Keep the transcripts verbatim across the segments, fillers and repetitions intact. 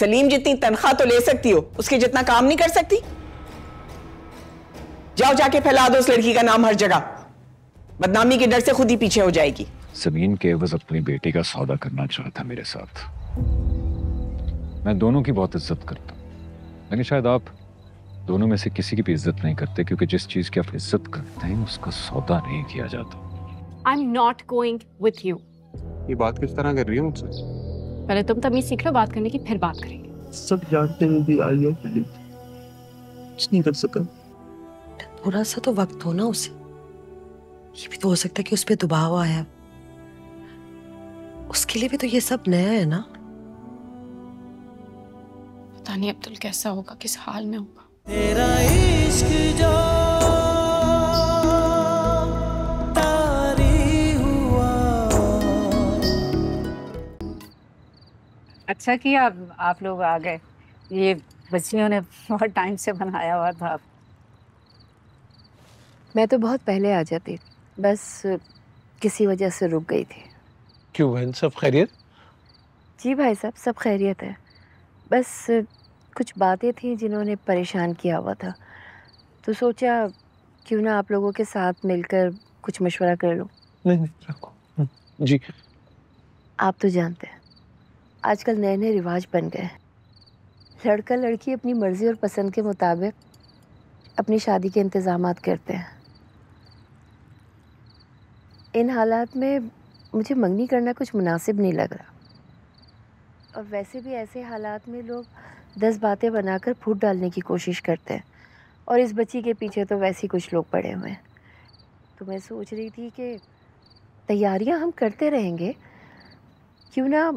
सलीम जितनी तनख्वाह तो ले सकती हो, उसके जितना काम नहीं कर सकती। जाओ जाके फैला दो उस लड़की का नाम हर जगह, बदनामी के डर से खुद ही पीछे हो जाएगी। जमीन के एवज अपनी बेटी का सौदा करना चाहता था मेरे साथ। मैं दोनों की बहुत इज्जत करता हूँ, लेकिन शायद आप दोनों में से किसी की भी इज्जत नहीं करते, क्योंकि जिस चीज की आप इज्जत करते हैं उसका सौदा नहीं किया जाता। I am not going with you. ये बात किस तरह कर रही हो मुझसे? पहले तुम तमीज सीख लो बात करने की, फिर बात करेंगे। सब जानते हुए भी आलिया कुछ नहीं कर सका। थोड़ा सा तो वक्त हो ना उसे। ये भी तो हो सकता है कि उस पे दबाव आया, उसके लिए भी तो ये सब नया है ना। पता नहीं अब्दुल कैसा होगा, किस हाल में होगा। तेरा इश्क जो तारी हुआ। अच्छा किया आप, आप लोग आ गए। ये बच्चियों ने बहुत टाइम से बनाया हुआ था। मैं तो बहुत पहले आ जाती, बस किसी वजह से रुक गई थी। क्यों बहन, सब खैरियत? जी भाई साहब, सब खैरियत है। बस कुछ बातें थी जिन्होंने परेशान किया हुआ था, तो सोचा क्यों ना आप लोगों के साथ मिलकर कुछ मशवरा कर लूँ। नहीं नहीं रखो जी। आप तो जानते हैं आजकल नए नए रिवाज बन गए हैं। लड़का लड़की अपनी मर्ज़ी और पसंद के मुताबिक अपनी शादी के इंतज़ामात करते हैं। इन हालात में मुझे मंगनी करना कुछ मुनासिब नहीं लग रहा, और वैसे भी ऐसे हालात में लोग दस बातें बनाकर फूट डालने की कोशिश करते हैं, और इस बच्ची के पीछे तो वैसे ही कुछ लोग पड़े हुए हैं। तो मैं सोच रही थी कि तैयारियां हम करते रहेंगे, क्यों ना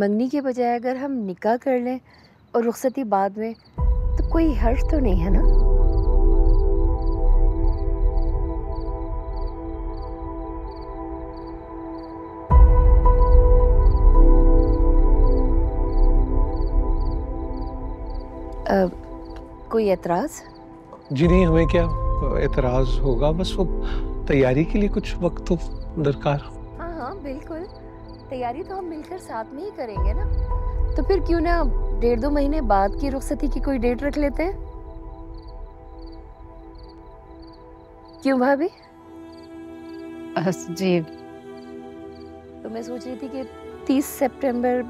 मंगनी के बजाय अगर हम निकाह कर लें और रुखसती बाद में, तो कोई हर्ज तो नहीं है ना। Uh, कोई एतराज़? जी नहीं, हमें क्या एतराज़ होगा, बस वो तैयारी के लिए कुछ वक्त तो दरकार। हाँ हाँ बिल्कुल, तैयारी तो हम मिलकर साथ में ही करेंगे ना। तो फिर क्यों ना डेढ़ दो महीने बाद की रुखसती की कोई डेट रख लेते हैं, क्यों भाभी? जी तो मैं सोच रही थी कि तीस सितंबर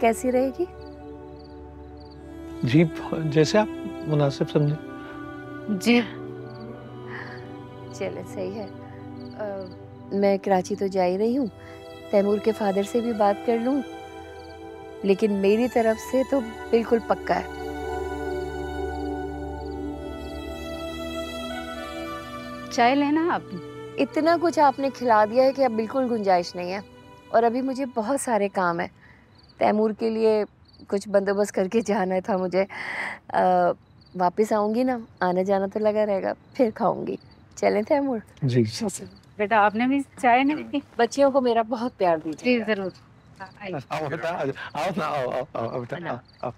कैसी रहेगी? जी जैसे आप मुनासिब समझे। जी चले सही है। आ, मैं कराची तो जा ही रही हूँ, तैमूर के फादर से भी बात कर लूँ, लेकिन मेरी तरफ से तो बिल्कुल पक्का है। चाय लेना आप। इतना कुछ आपने खिला दिया है कि अब बिल्कुल गुंजाइश नहीं है, और अभी मुझे बहुत सारे काम है। तैमूर के लिए कुछ बंदोबस्त करके जाना था मुझे। आ, वापस आऊँगी ना, आना जाना तो लगा रहेगा, फिर खाऊंगी। चलें तैमूर? जी बेटा, आपने भी चाय नहीं पी। बच्चियों को मेरा बहुत प्यार दीजिए। जी जरूर। आओ बेटा, आओ ना, आओ आओ आओ बेटा, आओ।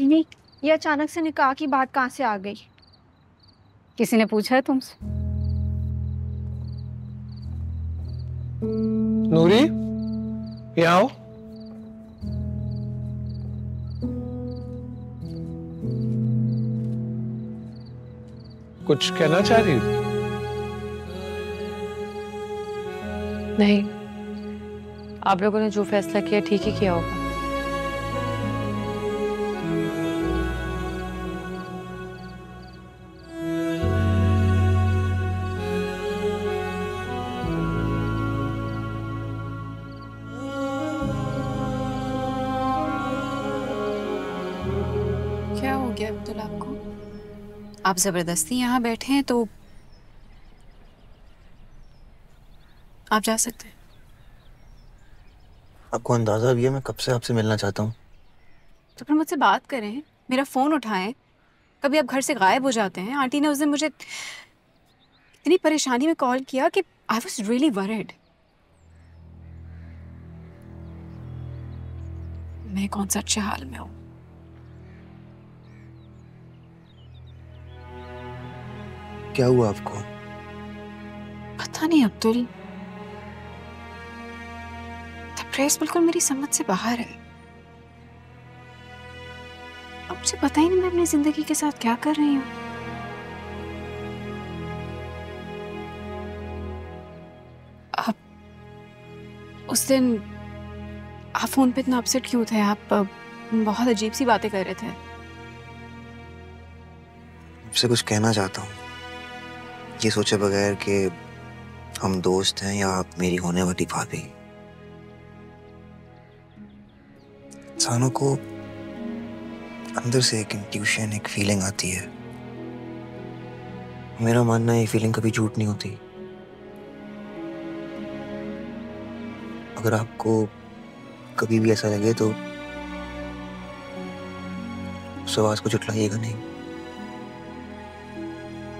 नहीं, ये अचानक से निकाह की बात कहाँ से आ गई? किसी ने पूछा है तुमसे? नूरी यहाँ आओ। कुछ कहना चाह रही हो? नहीं, आप लोगों ने जो फैसला किया ठीक ही किया होगा। आप जबरदस्ती यहाँ बैठे हैं तो आप जा सकते हैं। आपको अंदाजा भी है मैं कब से आपसे मिलना चाहता हूँ। तो फिर मुझसे बात करें, मेरा फोन उठाएं। कभी आप घर से गायब हो जाते हैं। आंटी ने उस दिन मुझे इतनी परेशानी में कॉल किया कि आई वॉज रियली वरिड। मैं कौन सा अच्छे हाल में हूँ। क्या हुआ आपको? पता नहीं अब्दुल, तबरेज़ बिल्कुल मेरी समझ से बाहर है। अब मुझे पता ही नहीं मैं अपनी जिंदगी के साथ क्या कर रही हूँ। उस दिन आप फोन पे इतना अपसेट क्यों थे? आप बहुत अजीब सी बातें कर रहे थे। आपसे कुछ कहना चाहता हूँ ये सोचे बगैर कि हम दोस्त हैं या आप मेरी होने वाली भाभी। इंसानों को अंदर से एक इंट्यूशन, एक फीलिंग आती है। मेरा मानना है ये फीलिंग कभी झूठ नहीं होती। अगर आपको कभी भी ऐसा लगे तो उस आवाज को झुठलाइएगा नहीं।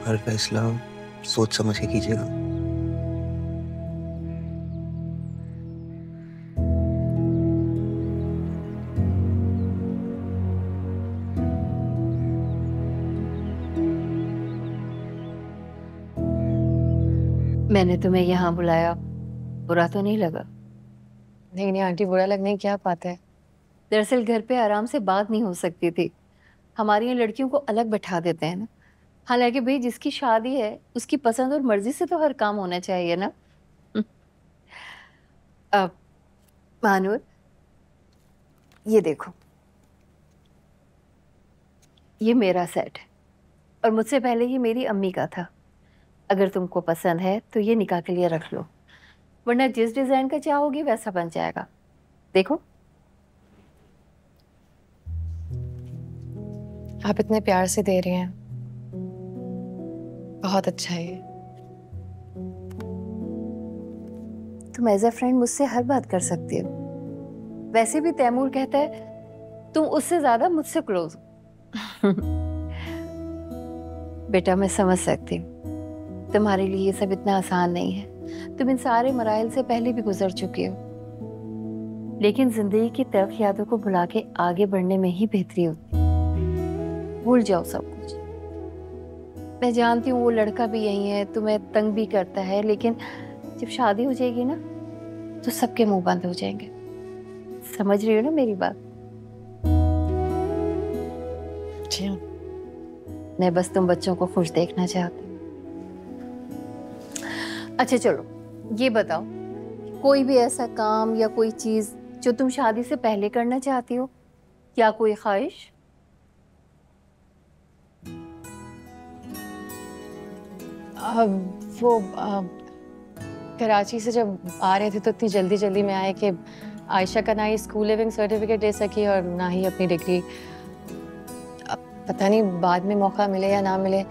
हर फैसला सोच समझ के कीजिएगा। मैंने तुम्हें यहाँ बुलाया, बुरा तो नहीं लगा? नहीं नहीं आंटी, बुरा लगने क्या बात है। दरअसल घर पे आराम से बात नहीं हो सकती थी। हमारी यहाँ लड़कियों को अलग बैठा देते हैं ना। हालांकि भाई जिसकी शादी है उसकी पसंद और मर्जी से तो हर काम होना चाहिए ना। अब मानूर, ये देखो, ये मेरा सेट है और मुझसे पहले ये मेरी अम्मी का था। अगर तुमको पसंद है तो ये निकाह के लिए रख लो, वरना जिस डिजाइन का चाहोगी वैसा बन जाएगा। देखो आप इतने प्यार से दे रहे हैं, बहुत अच्छा है। तुम एज अ फ्रेंड मुझसे हर बात कर सकती हो। वैसे भी तैमूर कहता है तुम उससे ज्यादा मुझसे क्लोज हो। बेटा मैं समझ सकती हूँ तुम्हारे लिए ये सब इतना आसान नहीं है। तुम इन सारे मराइल से पहले भी गुजर चुके हो, लेकिन जिंदगी की तरफ यादों को भुला के आगे बढ़ने में ही बेहतरी होती है। भूल जाओ सब कुछ। मैं जानती हूँ वो लड़का भी यही है, तुम्हें तंग भी करता है, लेकिन जब शादी हो जाएगी ना तो सबके मुंह बंद हो जाएंगे। समझ रही हो ना मेरी बात? जी हाँ। मैं बस तुम बच्चों को खुश देखना चाहती। अच्छा चलो ये बताओ, कोई भी ऐसा काम या कोई चीज़ जो तुम शादी से पहले करना चाहती हो, या कोई ख्वाहिश? वो आ, कराची से जब आ रहे थे तो इतनी जल्दी जल्दी में आए कि आयशा का ना ही स्कूल लिविंग सर्टिफिकेट दे सकी और ना ही अपनी डिग्री। पता नहीं बाद में मौका मिले या ना मिले।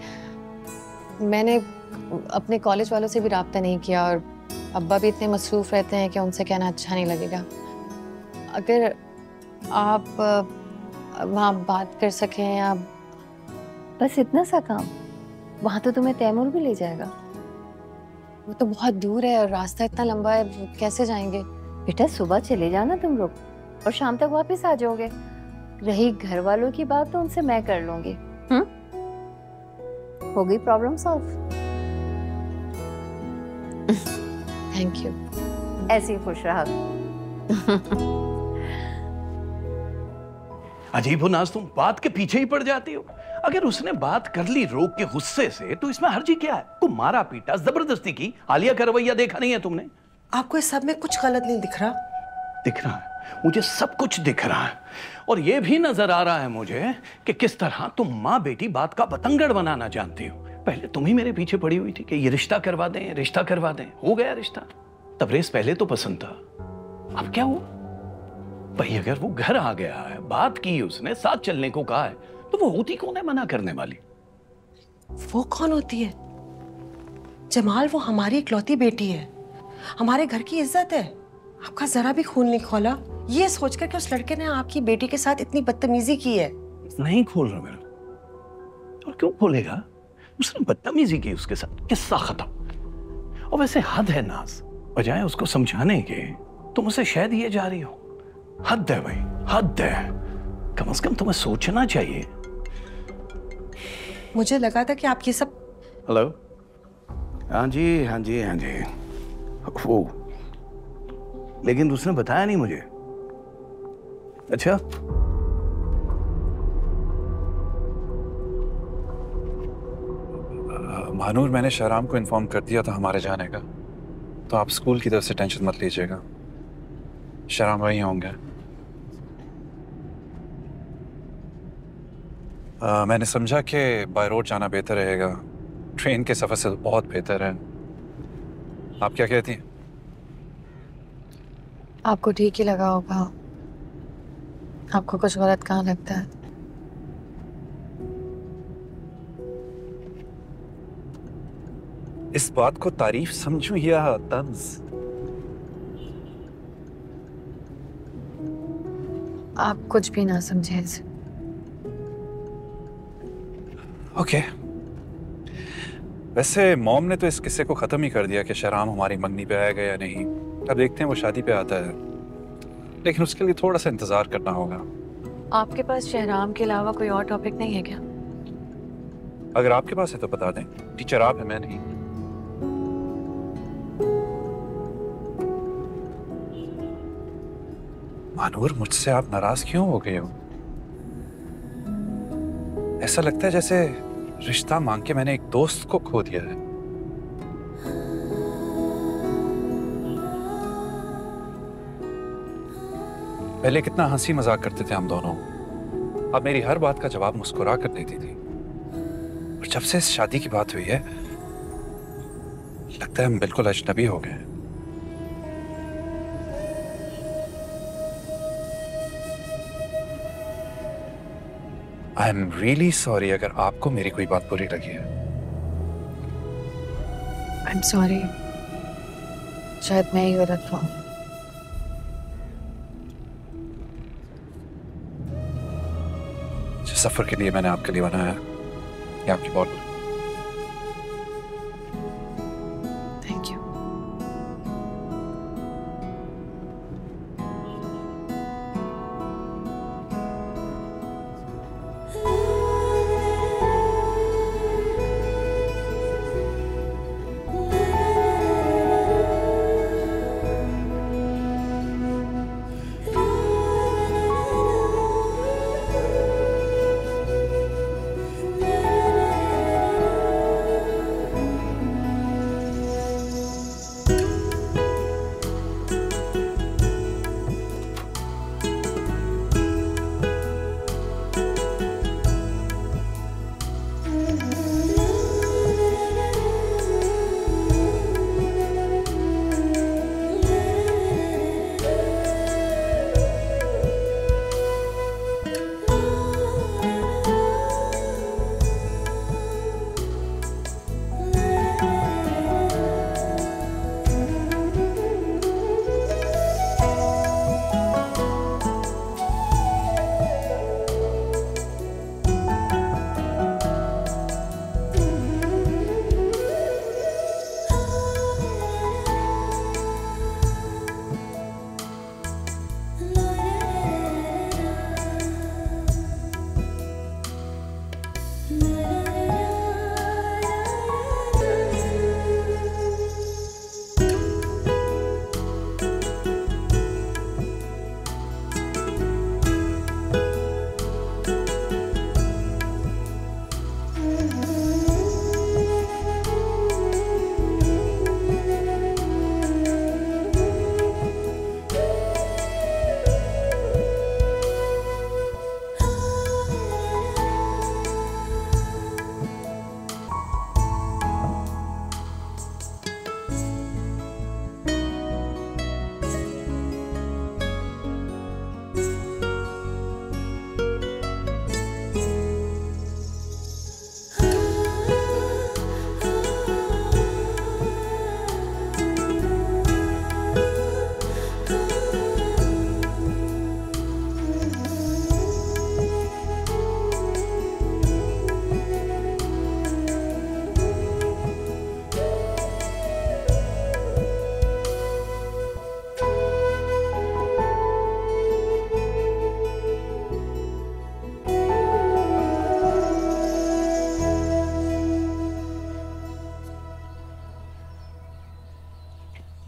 मैंने अपने कॉलेज वालों से भी रब्ता नहीं किया और अब्बा भी इतने मसरूफ़ रहते हैं कि उनसे कहना अच्छा नहीं लगेगा। अगर आप वहाँ बात कर सकें या बस इतना सा काम। वहाँ तो तुम्हें तैमूर भी ले जाएगा। वो तो बहुत दूर है और रास्ता इतना लंबा है, कैसे जाएंगे? बेटा सुबह चले जाना तुम लोग और शाम तक वापस आ जाओगे। रही घर वालों की बात तो उनसे मैं कर लूँगी। हो गई प्रॉब्लम सॉल्व। Thank you. ऐसे ही खुश रहा। अजीब हो नाज, तुम बात के पीछे ही पड़ जाती हो। अगर उसने बात कर ली रोक के गुस्से से तो इसमें हर्जी क्या है? को मारा पीटा, जबरदस्ती की। आलिया का रवैया देखा नहीं है तुमने? आपको इस सब में कुछ गलत नहीं दिख रहा? दिख रहा है मुझे, सब कुछ दिख रहा है। और यह भी नजर आ रहा है मुझे कि किस तरह तुम माँ बेटी बात का बतंगड़ बनाना जानती हो। पहले तुम ही मेरे पीछे पड़ी हुई थी कि ये रिश्ता करवा दें, रिश्ता करवा दें। हो गया रिश्ता। तबरेज़ पहले तो पसंद था, अब क्या हुआ भाई? अगर वो घर आ गया है, बात की उसने, साथ चलने को कहा है, तो वो होती कौन है मना करने वाली? वो कौन होती है जमाल? वो हमारी इकलौती बेटी है, हमारे घर की इज्जत है। आपका जरा भी खून नहीं खोला ये सोचकर कि उस लड़के ने आपकी बेटी के साथ इतनी बदतमीजी की है। नहीं खोल रहा मेरा। और क्यों खोलेगा? उसने बदतमीजी की उसके साथ, किस्सा खत्म। और वैसे हद है नाज, बजाय उसको समझाने के तुम उसे शायद ये जा रही हो। हद है भाई, हद है। कम से कम तुम्हें सोचना चाहिए। मुझे लगा था कि आप ये सब। हेलो हाँ जी हाँ जी हाँ जी वो, लेकिन उसने बताया नहीं मुझे। अच्छा मानूर, मैंने शहराम को इन्फॉर्म कर दिया था हमारे जाने का, तो आप स्कूल की तरफ से टेंशन मत लीजिएगा, शहराम वहीं होंगे। आ, मैंने समझा कि बाय रोड जाना बेहतर रहेगा, ट्रेन के सफ़र से बहुत बेहतर है। आप क्या कहती हैं? आपको ठीक ही लगा होगा, आपको कुछ गलत कहाँ लगता है? इस बात को तारीफ समझूं या तंज? आप कुछ भी ना समझें। Okay okay. वैसे मॉम ने तो इस किस्से को ख़त्म ही कर दिया कि शहराम हमारी मंगनी पे आएगा या नहीं। अब देखते हैं वो शादी पे आता है, लेकिन उसके लिए थोड़ा सा इंतज़ार करना होगा। आपके पास शहराम के अलावा कोई और टॉपिक नहीं है क्या? अगर आपके पास है तो बता दें। टीचर आप है, मैं नहीं। मानूर, मुझसे आप नाराज़ क्यों हो गए हो? ऐसा लगता है जैसे रिश्ता मांग के मैंने एक दोस्त को खो दिया है। पहले कितना हंसी मजाक करते थे हम दोनों, अब मेरी हर बात का जवाब मुस्कुरा कर देती थी, और जब से इस शादी की बात हुई है लगता है हम बिल्कुल अजनबी हो गए हैं। आई एम रियली सॉरी अगर आपको मेरी कोई बात बुरी लगी है। आई एम सॉरी, शायद मैं ही गलत हूँ। जिस सफर के लिए मैंने आपके लिए बनाया ये आपकी बहुत। Thank you.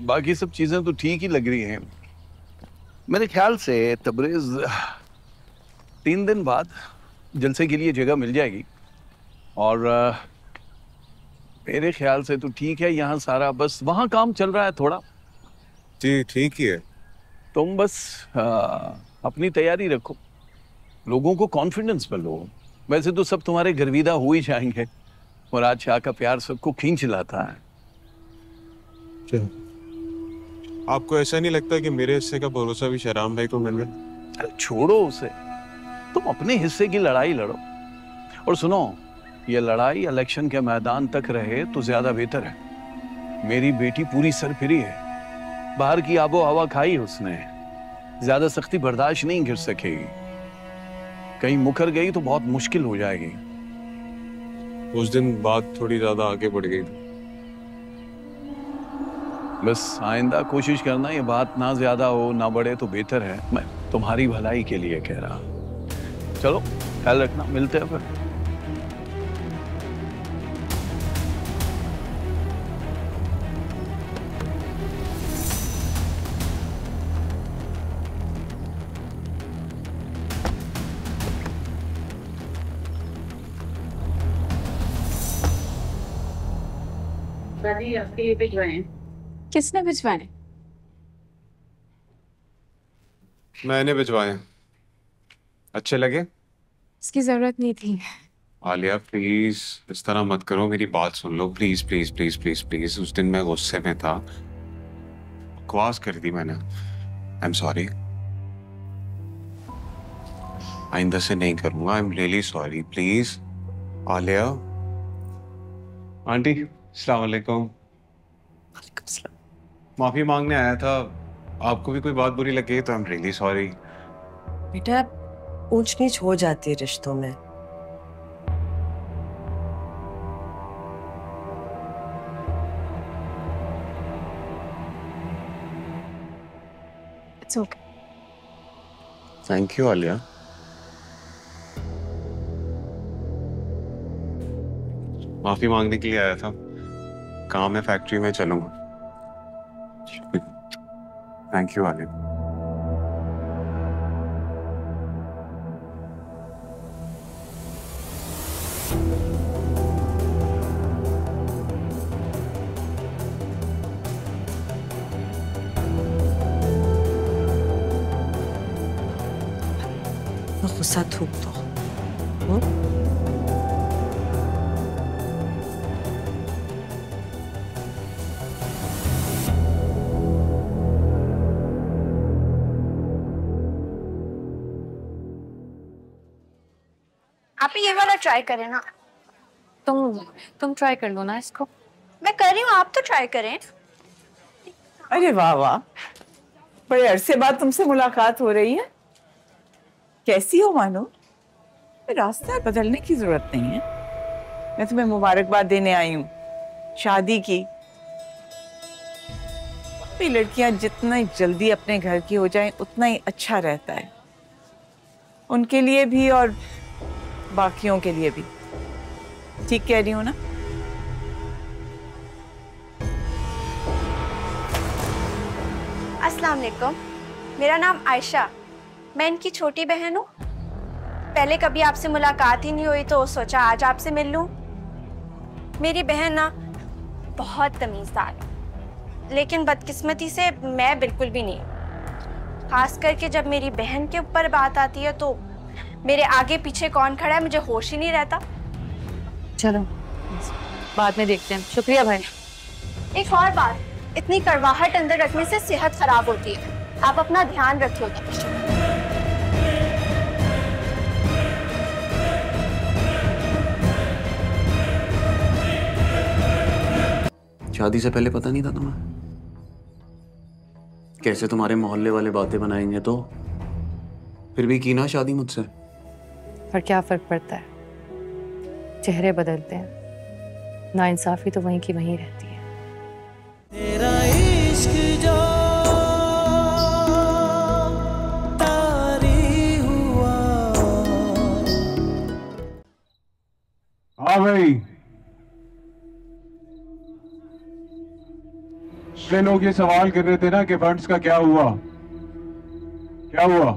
बाकी सब चीजें तो ठीक ही लग रही हैं। मेरे ख्याल से तबरेज तीन दिन बाद जलसे के लिए जगह मिल जाएगी और मेरे ख्याल से तो ठीक है यहाँ सारा, बस वहाँ काम चल रहा है थोड़ा। जी ठीक ही है। तुम बस आ, अपनी तैयारी रखो, लोगों को कॉन्फिडेंस पर लो। वैसे तो सब तुम्हारे गर्विदा हो ही जाएंगे, मुराद शाह का प्यार सबको खींच लाता है। आपको ऐसा नहीं लगता कि मेरे हिस्से का भरोसा भी शहराम भाई को मिल गया? छोड़ो उसे, तुम अपने हिस्से की लड़ाई लड़ो। और सुनो, ये लड़ाई इलेक्शन के मैदान तक रहे तो ज्यादा बेहतर है। मेरी बेटी पूरी सरफिरी है, बाहर की आबो हवा खाई उसने, ज्यादा सख्ती बर्दाश्त नहीं कर सकेगी। कहीं मुकर गई तो बहुत मुश्किल हो जाएगी। उस दिन बात थोड़ी ज्यादा आगे बढ़ गई। बस आइंदा कोशिश करना ये बात ना ज्यादा हो ना बढ़े तो बेहतर है। मैं तुम्हारी भलाई के लिए कह रहा। चलो ख्याल रखना, मिलते हैं फिर। ये भिजवाए? किसने भिजवाए? मैंने भिजवाए। अच्छे लगे? इसकी जरूरत नहीं थी। आलिया प्लीज इस तरह मत करो, मेरी बात सुन लो please please please please please. उस दिन मैं गुस्से में था, बकवास कर दी मैंने। आई एम सॉरी, आइंदा से नहीं करूंगा। I am really sorry please. Alia aunty अस्सलाम वालेकुम। वालेकुम सलाम। माफी मांगने आया था, आपको भी कोई बात बुरी लगे तो आई एम रियली सॉरी। बेटा ऊंच नीच हो जाती है रिश्तों में। It's okay. Thank you Alia. माफी मांगने के लिए आया था, काम है फैक्ट्री में, चलूंगा। Thank you Alia. मैं गुस्सा थूक दो। ट्राई करें ना। तुम तुम ट्राई कर लो ना इसको। मैं कर रही हूँ, आप तो ट्राई करें। अरे वाह वाह, बड़े अरसे बाद तुमसे मुलाकात हो रही है। कैसी हो मानो? रास्ता बदलने की जरूरत नहीं है। मैं तुम्हें मुबारकबाद देने आई हूँ शादी की। लड़कियां जितना जल्दी अपने घर की हो जाएं उतना ही अच्छा रहता है, उनके लिए भी और बाकियों के लिए भी। ठीक कह रही हूँ ना? अस्सलाम वालेकुम, मेरा नाम आयशा, मैं इनकी छोटी बहन हूँ। पहले कभी आपसे मुलाकात ही नहीं हुई तो सोचा आज आपसे मिल लूँ। मेरी बहन ना बहुत तमीज़दार, लेकिन बदकिस्मती से मैं बिल्कुल भी नहीं। खास करके जब मेरी बहन के ऊपर बात आती है तो मेरे आगे पीछे कौन खड़ा है मुझे होश ही नहीं रहता। चलो बाद में देखते हैं। शुक्रिया भाई। एक और बात, इतनी कड़वाहट अंदर रखने से सेहत खराब होती है, आप अपना ध्यान रखिएगा। शादी से पहले पता नहीं था तुम्हें कैसे तुम्हारे मोहल्ले वाले बातें बनाएंगे, तो फिर भी की ना शादी मुझसे। पर क्या फर्क पड़ता है, चेहरे बदलते हैं, ना इंसाफी तो वहीं की वहीं रहती है। तेरा इश्क जो तारी हुआ। हाँ भाई, पिछले लोग ये सवाल कर रहे थे ना कि फंड्स का क्या हुआ क्या हुआ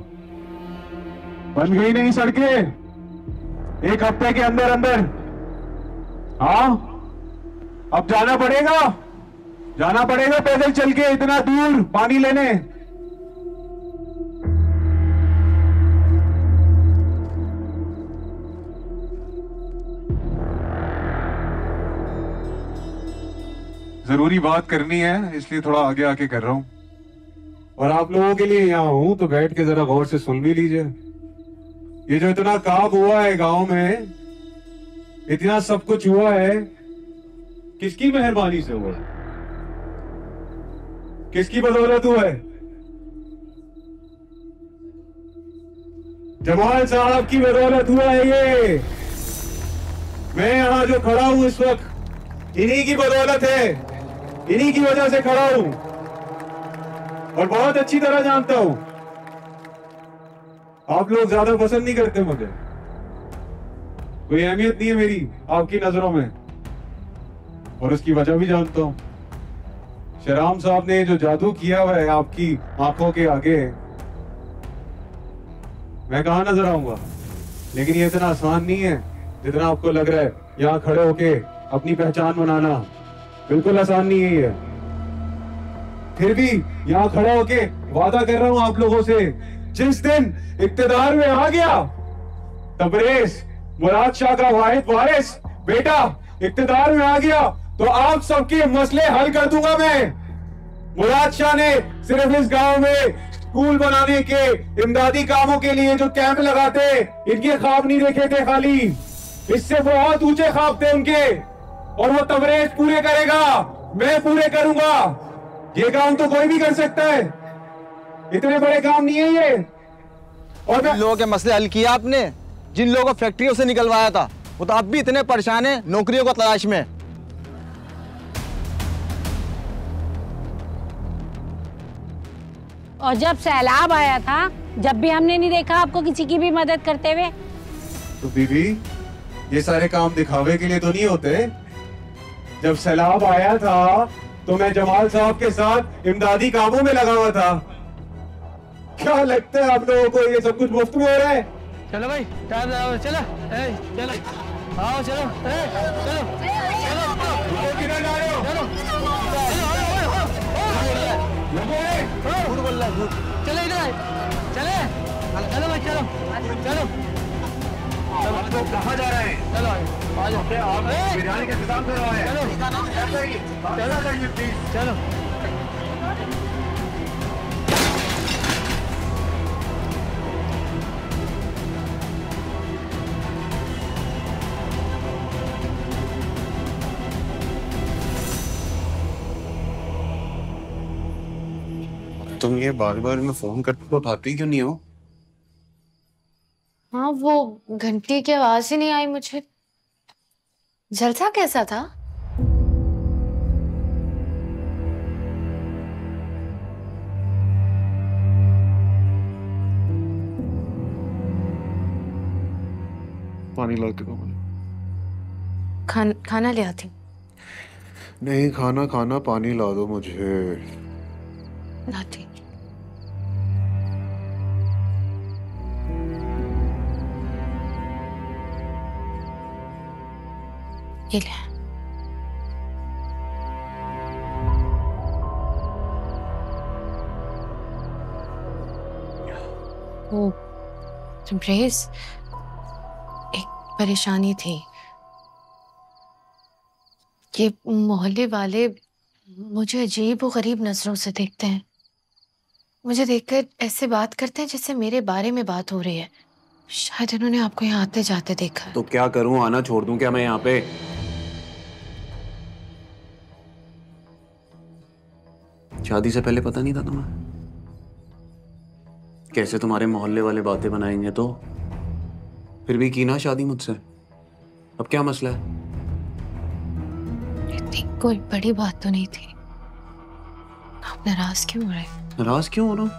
बन गई नहीं सड़कें एक हफ्ते के अंदर अंदर। हाँ अब जाना पड़ेगा जाना पड़ेगा पैदल चल के इतना दूर पानी लेने। जरूरी बात करनी है इसलिए थोड़ा आगे आके कर रहा हूँ और आप लोगों के लिए यहाँ हूँ तो बैठ के जरा गौर से सुन भी लीजिए। ये जो इतना काम हुआ है गांव में, इतना सब कुछ हुआ है, किसकी मेहरबानी से हुआ, किसकी बदौलत हुआ है? जमाल साहब की बदौलत हुआ है ये। मैं यहाँ जो खड़ा हूँ इस वक्त इन्हीं की बदौलत है, इन्हीं की वजह से खड़ा हूं और बहुत अच्छी तरह जानता हूं। आप लोग ज्यादा पसंद नहीं करते मुझे, कोई अहमियत नहीं है मेरी आपकी नजरों में और उसकी वजह भी जानता हूं। शराम साहब ने जो जादू किया हुआ है आपकी आंखों के आगे, मैं कहां नजर आऊंगा, लेकिन ये इतना आसान नहीं है जितना आपको लग रहा है। यहां खड़े होके अपनी पहचान बनाना बिल्कुल आसान नहीं है ये। फिर भी यहाँ खड़ा होके वादा कर रहा हूं आप लोगों से, जिस दिन इक्तदार में आ गया तबरेज मुराद शाह का वाहिद वारिस बेटा इक्तदार में आ गया तो आप सबके मसले हल कर दूंगा मैं। मुराद शाह ने सिर्फ इस गांव में स्कूल बनाने के इमदादी कामों के लिए जो कैंप लगाते, इनके ख्वाब नहीं देखे थे खाली, इससे बहुत ऊंचे ख्वाब थे उनके और वो तबरेज पूरे करेगा, मैं पूरे करूंगा। ये काम तो कोई भी कर सकता है, इतने बड़े काम नहीं है ये। और मैं... लोगों के मसले हल किया आपने, जिन लोगों को फैक्ट्रियों से निकलवाया था वो तो अब भी इतने परेशान हैं नौकरियों को तलाश में। और जब सैलाब आया था जब भी हमने नहीं देखा आपको किसी की भी मदद करते हुए। तो बीबी ये सारे काम दिखावे के लिए तो नहीं होते। जब सैलाब आया था तो मैं जमाल साहब के साथ इमदादी कामों में लगा हुआ था। क्या लगता है आप लोगों को ये सब कुछ मुफ्त में हो रहा है? चलो भाई चलो चलो चलो आओ चलो चलो चलो चले चले चलो भाई चलो चलो कहाँ जा रहे हैं? चलो आज हफ्ते आप बिरयानी का इंतजाम कर रहा है। चलो चलो करिए प्लीज चलो। तुम ये बार बार मैं फोन करती तो उठाती क्यों नहीं हो? हाँ वो घंटी की आवाज ही नहीं आई मुझे। जलसा कैसा था? पानी ला के दो मुझे। खान, खाना ले आती। नहीं खाना खाना पानी ला दो मुझे। लाती। वो तमरेज एक परेशानी थी, ये मोहल्ले वाले मुझे अजीब और गरीब नजरों से देखते हैं, मुझे देखकर ऐसे बात करते हैं जैसे मेरे बारे में बात हो रही है। शायद इन्होंने आपको यहाँ आते जाते देखा। तो क्या करूँ, आना छोड़ दूँ क्या मैं यहाँ पे? शादी से पहले पता नहीं था तुम्हें कैसे तुम्हारे मोहल्ले वाले बातें बनाएंगे, तो फिर भी की ना शादी मुझसे। अब क्या मसला है? इतनी कोई बड़ी बात तो नहीं थी, आप नाराज क्यों हो रहे हो? नाराज क्यों हो रहा हूँ?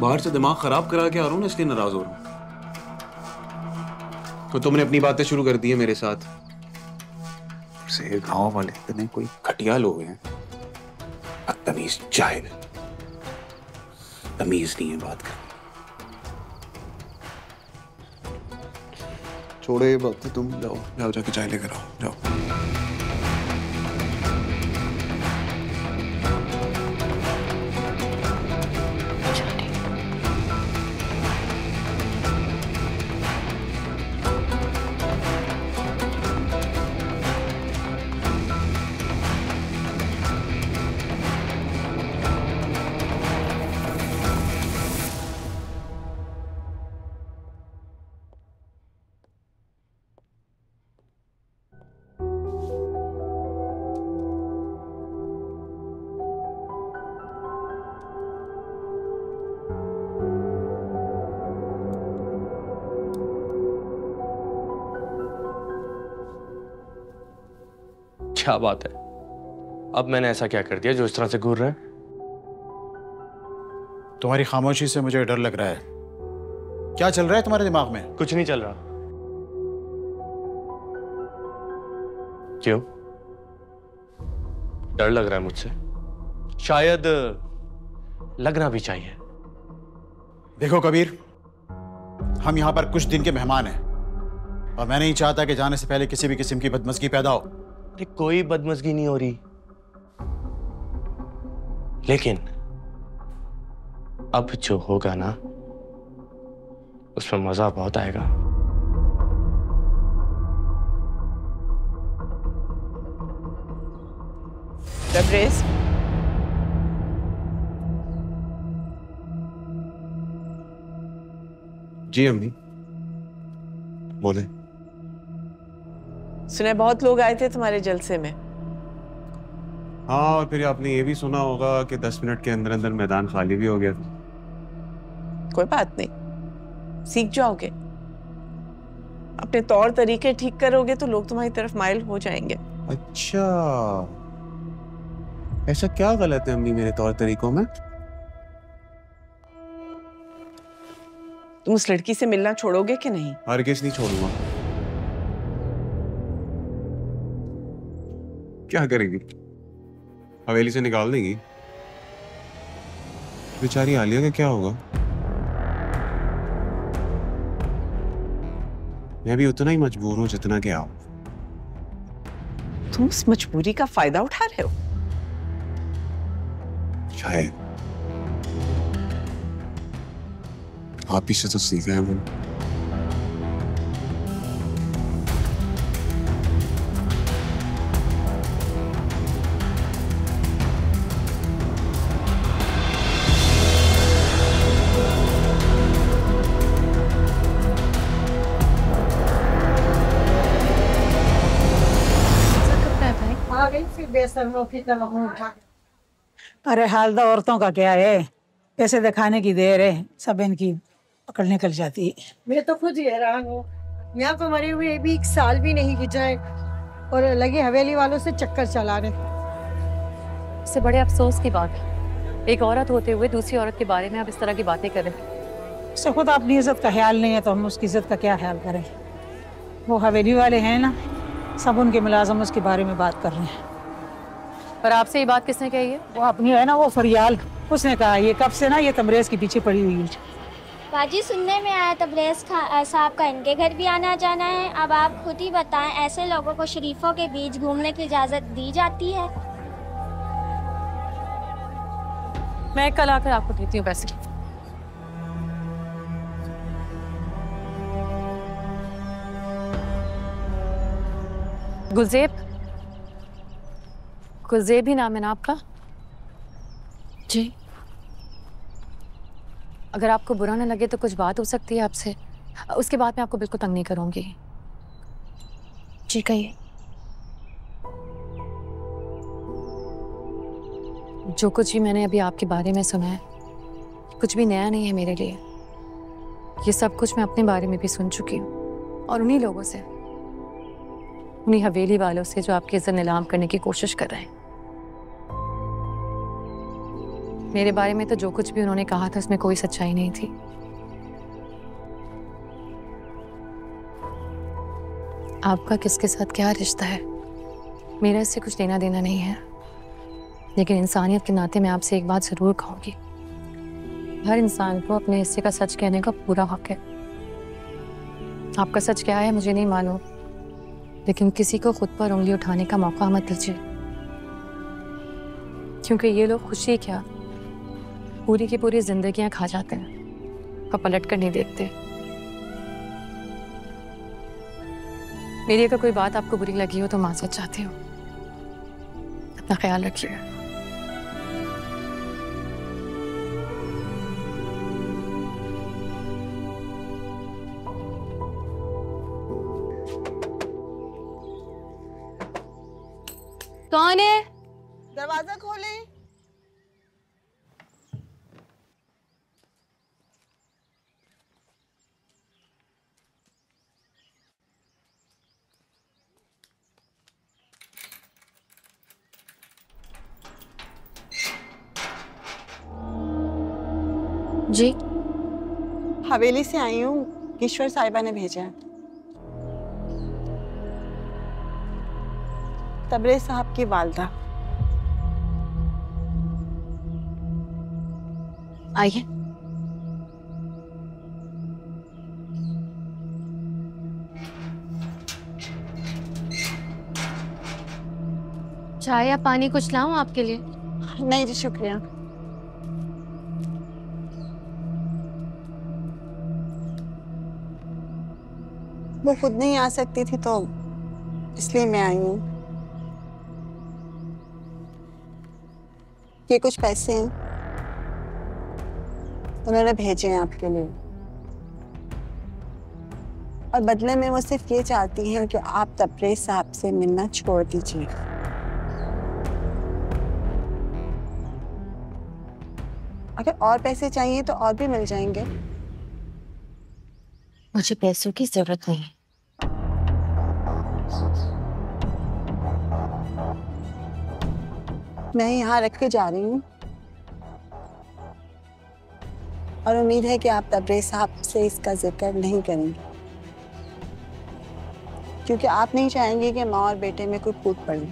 बाहर से दिमाग खराब करा के आ रहा हूँ ना, इसलिए नाराज हो रहा हूँ। तो तुमने अपनी बातें शुरू कर दी है मेरे साथ। गाँव वाले इतने कोई घटिया लोग हैं, बदतमीज जाहिल, तमीज नहीं है बात करनी। छोड़ो ये बात, तुम जाओ जाओ जाके चाय लेकर आओ जाओ। क्या बात है, अब मैंने ऐसा क्या कर दिया जो इस तरह से घूर रहा है? तुम्हारी खामोशी से मुझे डर लग रहा है। क्या चल रहा है तुम्हारे दिमाग में? कुछ नहीं चल रहा। क्यों डर लग रहा है मुझसे? शायद लगना भी चाहिए। देखो कबीर, हम यहां पर कुछ दिन के मेहमान हैं और मैं नहीं चाहता कि जाने से पहले किसी भी किस्म की बदमज़गी पैदा हो। कोई बदमज़गी नहीं हो रही, लेकिन अब जो होगा ना उसमें मजा बहुत आएगा। तबरेज़, जी अम्मी बोले। सुना बहुत लोग आए थे तुम्हारे जलसे में। हाँ, और फिर आपने ये भी सुना होगा कि दस मिनट के अंदर अंदर मैदान खाली भी हो गया था। कोई बात नहीं, सीख जाओगे। अपने तौर तरीके ठीक करोगे तो लोग तुम्हारी तरफ माइल हो जाएंगे। अच्छा, ऐसा क्या गलत है अम्मी मेरे तौर तरीकों में? तुम उस लड़की से मिलना छोड़ोगे कि नहीं? हरगिज़ नहीं छोड़ूंगा। क्या करेगी, हवेली से निकाल देगी? बेचारी आलिया का क्या होगा? मैं भी उतना ही मजबूर हूं जितना कि आप। तुम इस मजबूरी का फायदा उठा रहे हो? शायद आप ही से तो सीखा है मैंने। अरे हाल तो औरतों का क्या है, ऐसे दिखाने की देर है, सब इनकी अकड़ निकल जाती है। मैं तो खुद हैरान हूँ, यहाँ पर मरे हुए भी एक साल भी नहीं खिंचाए और लगे हवेली वालों से चक्कर चला रहे। इससे बड़े अफसोस की बात है, एक औरत होते हुए दूसरी औरत के बारे में आप इस तरह की बातें करें। इससे खुद अपनी इज्जत का ख्याल नहीं है तो हम उसकी इज्जत का क्या ख्याल करें? वो हवेली वाले हैं ना, सब उनके मुलाजम उसके बारे में बात कर रहे हैं। पर आपसे ये बात किसने कही है? वो अपनी है ना, वो फरियाल, उसने कहा। ये कब से ना ये तबरेज़ के पीछे पड़ी हुई है। बाजी, सुनने में आया तबरेज़ साहब का इनके घर भी आना जाना है। अब आप खुद ही बताएं, ऐसे लोगों को शरीफों के बीच घूमने की इजाजत दी जाती है? मैं कल आकर आपको देती हूँ पैसे। गुलजेब, गुलजेब ही नाम है ना आपका? जी। अगर आपको बुरा ना लगे तो कुछ बात हो सकती है आपसे, उसके बाद मैं आपको बिल्कुल तंग नहीं करूंगी। जी कहिए। जो कुछ भी मैंने अभी आपके बारे में सुना है कुछ भी नया नहीं है मेरे लिए। ये सब कुछ मैं अपने बारे में भी सुन चुकी हूँ, और उन्हीं लोगों से, उन्हीं हवेली वालों से जो आपकी इज्जत नीलाम करने की कोशिश कर रहे हैं। मेरे बारे में तो जो कुछ भी उन्होंने कहा था उसमें कोई सच्चाई नहीं थी। आपका किसके साथ क्या रिश्ता है, मेरा इससे कुछ लेना देना नहीं है। लेकिन इंसानियत के नाते मैं आपसे एक बात ज़रूर कहूँगी, हर इंसान को अपने हिस्से का सच कहने का पूरा हक है। आपका सच क्या है मुझे नहीं मालूम, लेकिन किसी को खुद पर उंगली उठाने का मौका मत दीजिए, क्योंकि ये लोग खुशी क्या पूरी की पूरी जिंदगियां खा जाते हैं और पलट कर नहीं देखते। मेरी अगर कोई बात आपको बुरी लगी हो तो माजरत चाहती हूँ। अपना ख्याल रखिए। कौन है? दरवाजा खोले। जी, हवेली से आई हूँ, ईश्वर साहिबा ने भेजा है। तबरेज़ साहब की वालदा। आइए। चाय या पानी कुछ लाऊं आपके लिए? नहीं जी शुक्रिया। वो खुद नहीं आ सकती थी तो इसलिए मैं आई हूँ। ये कुछ पैसे हैं, उन्होंने भेजे हैं आपके लिए, और बदले में वो सिर्फ ये चाहती हैं कि आप तबरेज़ साहब से मिलना छोड़ दीजिए। अगर और पैसे चाहिए तो और भी मिल जाएंगे। मुझे पैसों की जरूरत नहीं है। मैं यहाँ रख के जा रही हूँ और उम्मीद है कि आप तबरेज़ साहब से इसका जिक्र नहीं करेंगे, क्योंकि आप नहीं चाहेंगे कि माँ और बेटे में कोई फूट पड़े।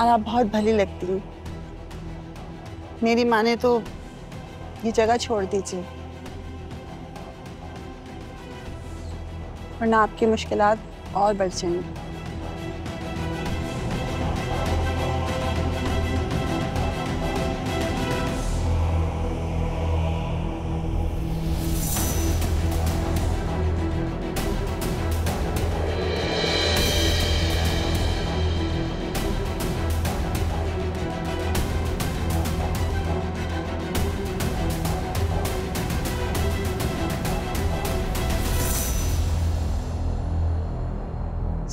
और आप बहुत भली लगती हैं। मेरी माँ ने तो ये जगह छोड़ दीजिए, वरना आपकी मुश्किलात और बढ़ जाएंगी।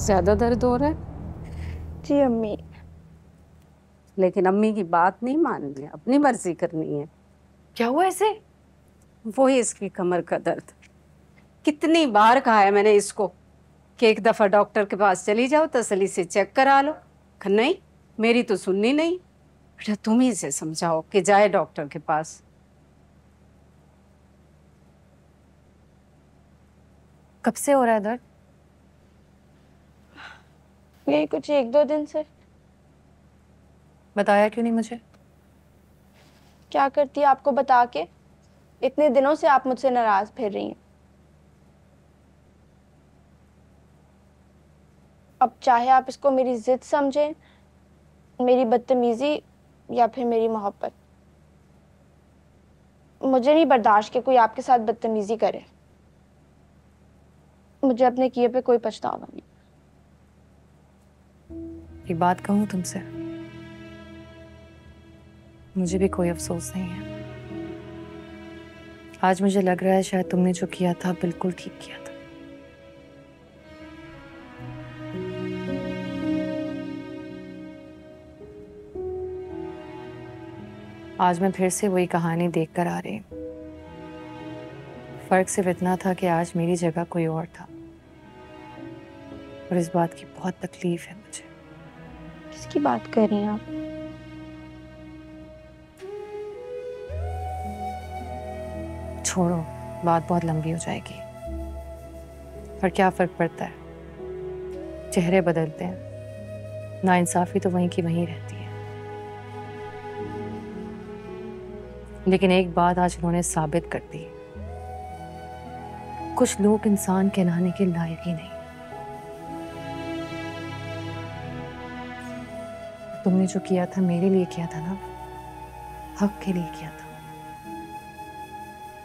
ज्यादा दर्द हो रहा है? जी अम्मी। लेकिन अम्मी की बात नहीं माननी है, अपनी मर्जी करनी है। क्या हुआ ऐसे? वही इसकी कमर का दर्द। कितनी बार कहा है मैंने इसको कि एक दफ़ा डॉक्टर के पास चली जाओ, तसली से चेक करा लो। नहीं, मेरी तो सुननी नहीं। बेटा तुम ही इसे समझाओ कि जाए डॉक्टर के पास। कब से हो रहा है दर्द? यही कुछ एक दो दिन से। बताया क्यों नहीं मुझे? क्या करती आपको बता के? इतने दिनों से आप मुझसे नाराज फिर रही हैं। अब चाहे आप इसको मेरी जिद समझें, मेरी बदतमीजी या फिर मेरी मोहब्बत, मुझे नहीं बर्दाश्त कि कोई आपके साथ बदतमीजी करे। मुझे अपने किए पे कोई पछतावा नहीं। एक बात कहूं तुमसे, मुझे भी कोई अफसोस नहीं है। आज मुझे लग रहा है शायद तुमने जो किया था बिल्कुल ठीक किया था। आज मैं फिर से वही कहानी देखकर आ रही हूं। फर्क सिर्फ इतना था कि आज मेरी जगह कोई और था, और इस बात की बहुत तकलीफ है मुझे। किसकी बात कर रही हैं आप? छोड़ो, बात बहुत लंबी हो जाएगी। पर क्या फ़र्क पड़ता है, चेहरे बदलते हैं, नाइंसाफ़ी तो वहीं की वहीं रहती है। लेकिन एक बात आज उन्होंने साबित कर दी, कुछ लोग इंसान कहलाने के लायक ही नहीं। तुमने जो किया था मेरे लिए किया था ना, हक के लिए किया था।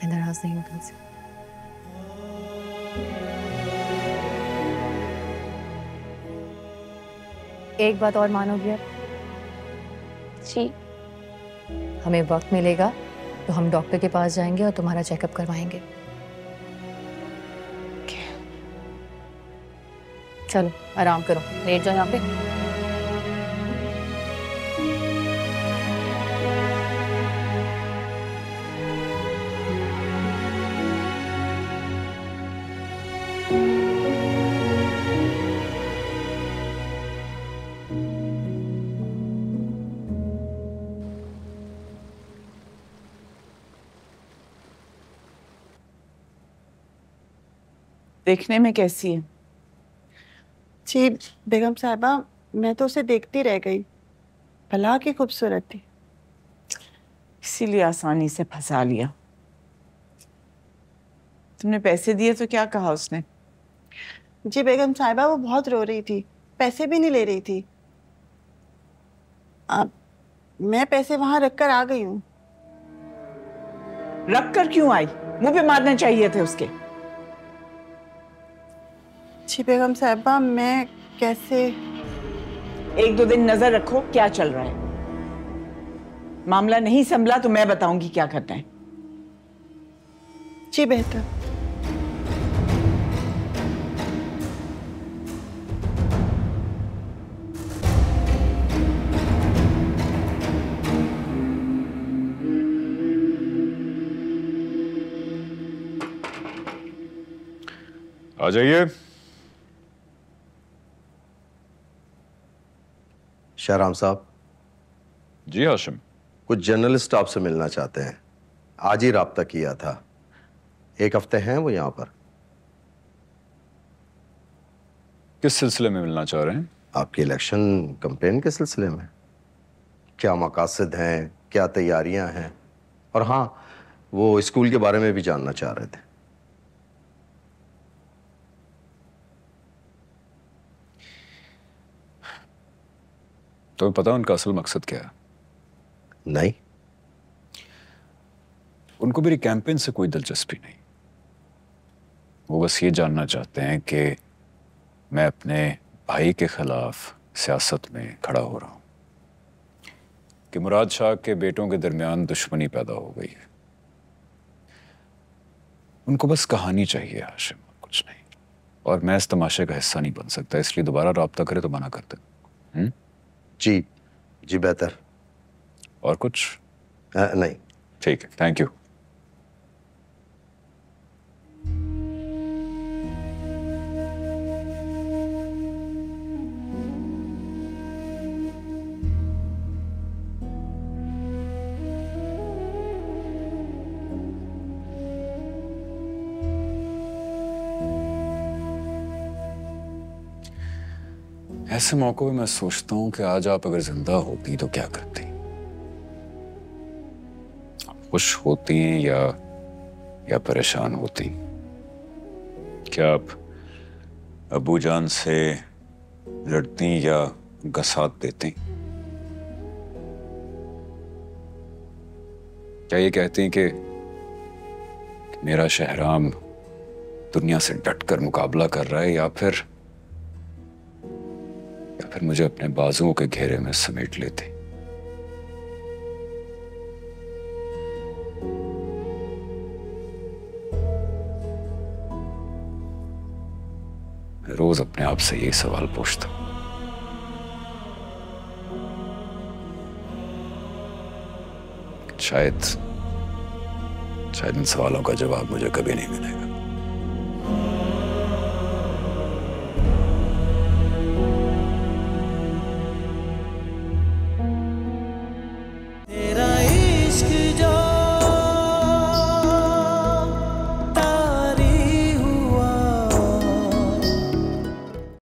मैं नाराज नहीं हूं तुमसे। एक बात और मानोगी आप? जी। हमें वक्त मिलेगा तो हम डॉक्टर के पास जाएंगे और तुम्हारा चेकअप करवाएंगे। चलो आराम करो, लेट जाओ यहाँ पे। देखने में कैसी है? जी बेगम साहिबा, मैं तो उसे देखती रह गई, भला की खूबसूरत थी, इसीलिए आसानी से फंसा लिया। तुमने पैसे दिए तो क्या कहा उसने? जी बेगम साहिबा, वो बहुत रो रही थी, पैसे भी नहीं ले रही थी। अब मैं पैसे वहां रखकर आ गई हूँ। रखकर क्यों आई? मुंह पे मारना चाहिए थे उसके। जी बेगम साहिबा, मैं कैसे? एक दो दिन नजर रखो क्या चल रहा है, मामला नहीं संभला तो मैं बताऊंगी क्या करना है। जी बेहतर। आ जाइए। शाहराम साहब। जी हाशिम। कुछ जर्नलिस्ट आपसे मिलना चाहते हैं, आज ही राब्ता किया था, एक हफ्ते हैं वो यहाँ पर। किस सिलसिले में मिलना चाह रहे हैं? आपकी इलेक्शन कंपेन के सिलसिले में। क्या मकासद हैं, क्या तैयारियां हैं, और हाँ वो स्कूल के बारे में भी जानना चाह रहे थे। तुम्हें तो पता उनका असल मकसद क्या है? नहीं। उनको मेरी कैंपेन से कोई दिलचस्पी नहीं, वो बस ये जानना चाहते हैं कि मैं अपने भाई के खिलाफ सियासत में खड़ा हो रहा हूँ, कि मुराद शाह के बेटों के दरमियान दुश्मनी पैदा हो गई है। उनको बस कहानी चाहिए हाशिम, कुछ नहीं। और मैं इस तमाशे का हिस्सा नहीं बन सकता, इसलिए दोबारा रब्ता करे तो मना करते हैं। जी जी बेहतर। और कुछ आ, नहीं। ठीक है, थैंक यू। ऐसे मौकों में मैं सोचता हूं कि आज आप अगर जिंदा होती तो क्या करती, खुश होती या या परेशान होती? क्या आप अबू जान से लड़ती या उनका साथ देती? क्या ये कहती कि मेरा शहराम दुनिया से डटकर मुकाबला कर रहा है, या फिर या फिर मुझे अपने बाजुओं के घेरे में समेट लेते? मैं रोज अपने आप से यही सवाल पूछता हूं। शायद शायद इन सवालों का जवाब मुझे कभी नहीं मिलेगा।